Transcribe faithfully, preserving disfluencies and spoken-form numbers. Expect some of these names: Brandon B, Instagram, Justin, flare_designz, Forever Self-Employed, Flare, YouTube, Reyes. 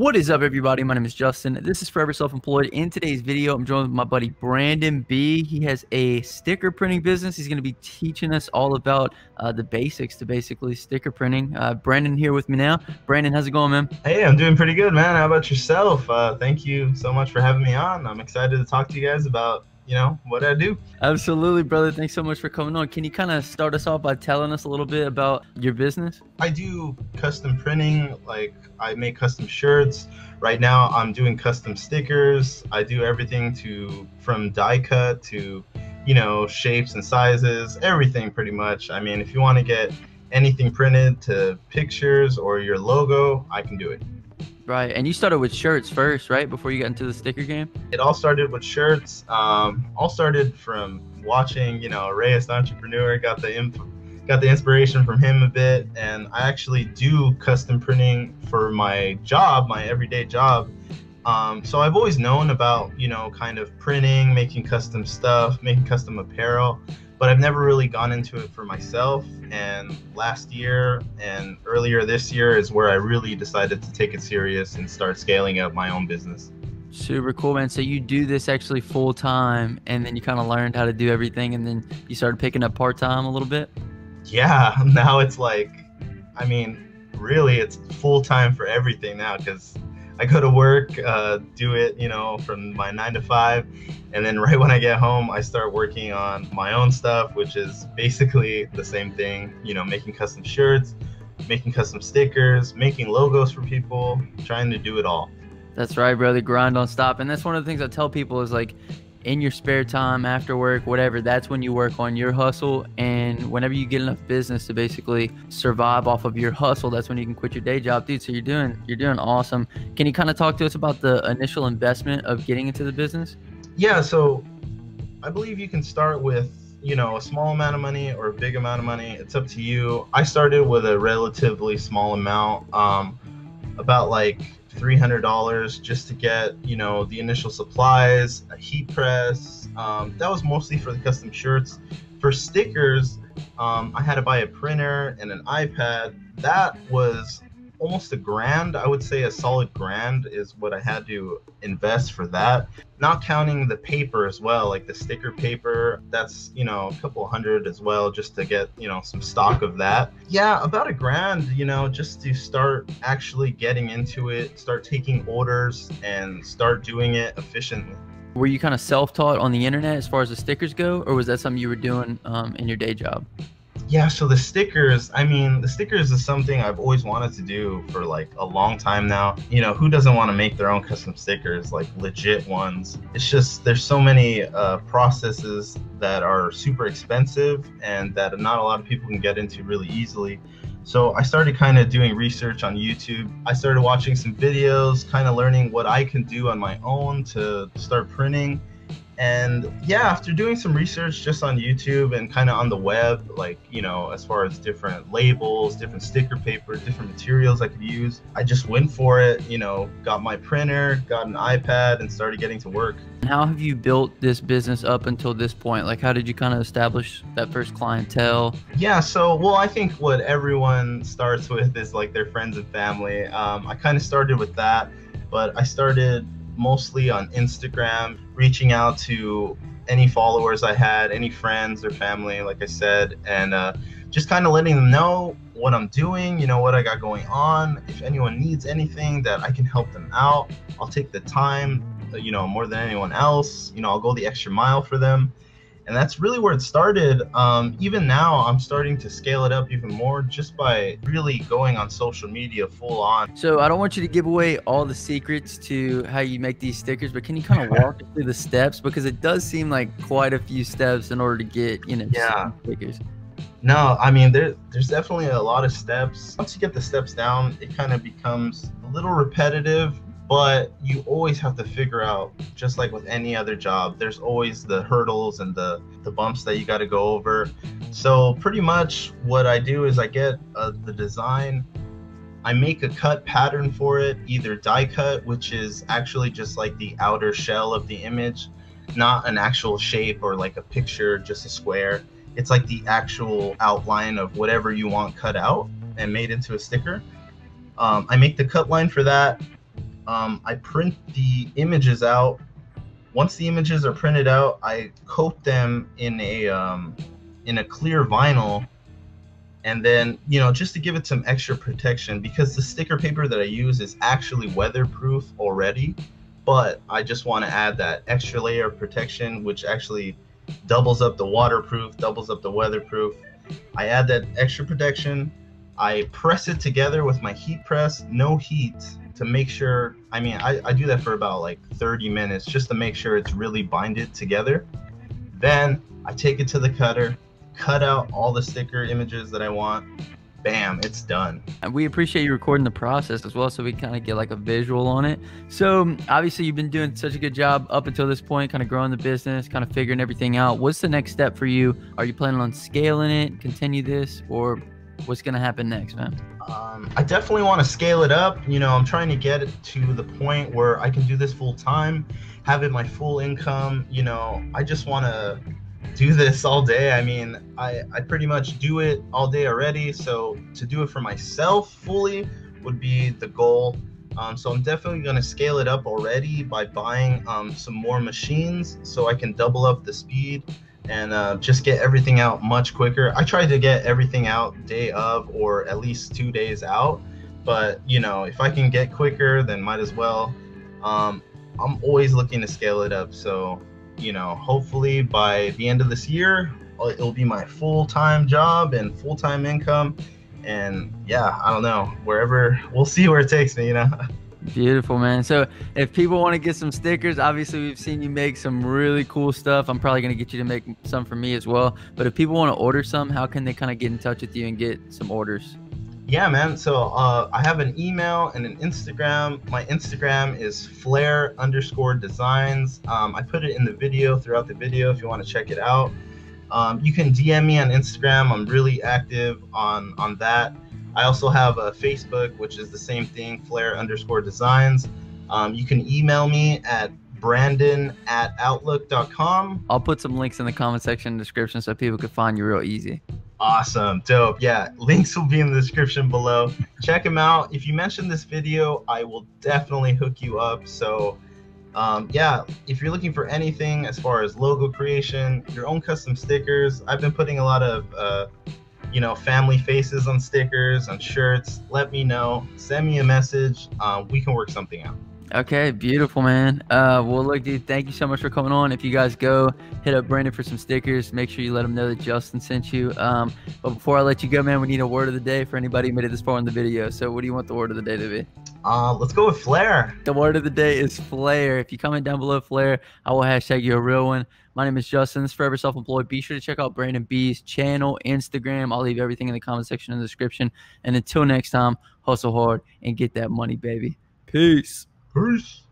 What is up, everybody? My name is Justin. This is Forever Self-Employed. In today's video, I'm joined with my buddy Brandon B. He has a sticker printing business. He's going to be teaching us all about uh, the basics to basically sticker printing. Uh, Brandon here with me now. Brandon, how's it going, man? Hey, I'm doing pretty good, man. How about yourself? Uh, thank you so much for having me on. I'm excited to talk to you guys about, you know, what I do. Absolutely, brother. Thanks so much for coming on. Can you kind of start us off by telling us a little bit about your business? I do custom printing. Like, I make custom shirts. Right now, I'm doing custom stickers. I do everything to from die cut to, you know, shapes and sizes, everything pretty much. I mean, if you want to get anything printed to pictures or your logo, I can do it. Right, and you started with shirts first, right? Before you got into the sticker game? It all started with shirts. Um, all started from watching, you know, Reyes, the entrepreneur. Got the imp got the inspiration from him a bit, and I actually do custom printing for my job, my everyday job. Um, so I've always known about, you know, kind of printing, making custom stuff, making custom apparel, but I've never really gone into it for myself. And last year and earlier this year is where I really decided to take it serious and start scaling up my own business. Super cool, man. So you do this actually full time, and then you kind of learned how to do everything, and then you started picking up part time a little bit? Yeah, now it's like, I mean, really it's full time for everything now, because I go to work, uh, do it, you know, from my nine to five. And then right when I get home, I start working on my own stuff, which is basically the same thing, you know, making custom shirts, making custom stickers, making logos for people, trying to do it all. That's right, brother. Grind don't stop. And that's one of the things I tell people is, like, in your spare time, after work, whatever, that's when you work on your hustle. And whenever you get enough business to basically survive off of your hustle, that's when you can quit your day job, dude. So you're doing you're doing awesome. Can you kind of talk to us about the initial investment of getting into the business? Yeah, so I believe you can start with, you know, a small amount of money or a big amount of money. It's up to you. I started with a relatively small amount, um, about like three hundred dollars, just to get, you know, the initial supplies, a heat press. Um, that was mostly for the custom shirts. For stickers, um, I had to buy a printer and an iPad. That was almost a grand. I would say a solid grand is what I had to invest for that. Not counting the paper as well, like the sticker paper. That's, you know, a couple hundred as well, just to get, you know, some stock of that. Yeah, about a grand, you know, just to start actually getting into it, start taking orders and start doing it efficiently. Were you kind of self-taught on the internet as far as the stickers go, or was that something you were doing um, in your day job? Yeah, so the stickers, I mean, the stickers is something I've always wanted to do for like a long time now. You know, who doesn't want to make their own custom stickers, like legit ones? It's just, there's so many uh, processes that are super expensive and that not a lot of people can get into really easily. So I started kind of doing research on YouTube. I started watching some videos, kind of learning what I can do on my own to start printing. And yeah, after doing some research just on YouTube and kind of on the web, like, you know, as far as different labels, different sticker paper, different materials I could use, I just went for it, you know, got my printer, got an iPad, and started getting to work. How have you built this business up until this point? Like, how did you kind of establish that first clientele? Yeah, so, well, I think what everyone starts with is like their friends and family. Um, I kind of started with that, but I started mostly on Instagram, reaching out to any followers I had, any friends or family, like I said, and uh, just kind of letting them know what I'm doing, you know, what I got going on. If anyone needs anything that I can help them out, I'll take the time, you know, more than anyone else, you know, I'll go the extra mile for them. And that's really where it started. Um, even now, I'm starting to scale it up even more just by really going on social media full on. So I don't want you to give away all the secrets to how you make these stickers, but can you kind of walk through the steps? Because it does seem like quite a few steps in order to get, you know, yeah, stickers. No, I mean, there, there's definitely a lot of steps. Once you get the steps down, it kind of becomes a little repetitive. But you always have to figure out, just like with any other job, there's always the hurdles and the, the bumps that you got to go over. So pretty much what I do is I get uh, the design, I make a cut pattern for it, either die cut, which is actually just like the outer shell of the image, not an actual shape or like a picture, just a square. It's like the actual outline of whatever you want cut out and made into a sticker. Um, I make the cut line for that. um, I print the images out. Once the images are printed out, I coat them in a um, in a clear vinyl, and then, you know, just to give it some extra protection, because the sticker paper that I use is actually weatherproof already, but I just want to add that extra layer of protection, which actually doubles up the waterproof, doubles up the weatherproof. I add that extra protection. I press it together with my heat press, no heat, to make sure, I mean, I, I do that for about like thirty minutes just to make sure it's really binded together. Then I take it to the cutter, cut out all the sticker images that I want. Bam, it's done. We appreciate you recording the process as well, so we kind of get like a visual on it. So obviously you've been doing such a good job up until this point, kind of growing the business, kind of figuring everything out. What's the next step for you? Are you planning on scaling it, continue this, or what's going to happen next, man? Um, I definitely want to scale it up. You know, I'm trying to get it to the point where I can do this full time, having my full income. You know, I just want to do this all day. I mean, I, I pretty much do it all day already. So to do it for myself fully would be the goal. Um, so I'm definitely going to scale it up already by buying um, some more machines so I can double up the speed and uh, just get everything out much quicker. I try to get everything out day of, or at least two days out, but you know, if I can get quicker, then might as well. Um, I'm always looking to scale it up. So, you know, hopefully by the end of this year, it'll be my full-time job and full-time income. And yeah, I don't know, wherever, we'll see where it takes me, you know? Beautiful, man. So if people want to get some stickers, obviously we've seen you make some really cool stuff. I'm probably going to get you to make some for me as well. But if people want to order some, how can they kind of get in touch with you and get some orders? Yeah, man. So uh, I have an email and an Instagram. My Instagram is flare underscore designs. Um, I put it in the video, throughout the video, if you want to check it out. Um, you can D M me on Instagram. I'm really active on, on that. I also have a Facebook, which is the same thing, flare underscore designs. Um, you can email me at brandon at outlook dot com. I'll put some links in the comment section and description so people can find you real easy. Awesome. Dope. Yeah. Links will be in the description below. Check them out. If you mention this video, I will definitely hook you up. So um, yeah, if you're looking for anything as far as logo creation, your own custom stickers, I've been putting a lot of, uh, you know, family faces on stickers, on shirts. Let me know. Send me a message. Uh, we can work something out. Okay, beautiful, man. Uh, well, look, dude, thank you so much for coming on. If you guys go hit up Brandon for some stickers, make sure you let him know that Justin sent you. Um, but before I let you go, man, we need a word of the day for anybody who made it this far in the video. So what do you want the word of the day to be? Uh, let's go with flare. The word of the day is flare. If you comment down below flare, I will hashtag you a real one. My name is Justin. This is Forever Self-Employed. Be sure to check out Brandon B's channel, Instagram. I'll leave everything in the comment section in the description. And until next time, hustle hard and get that money, baby. Peace. Peace.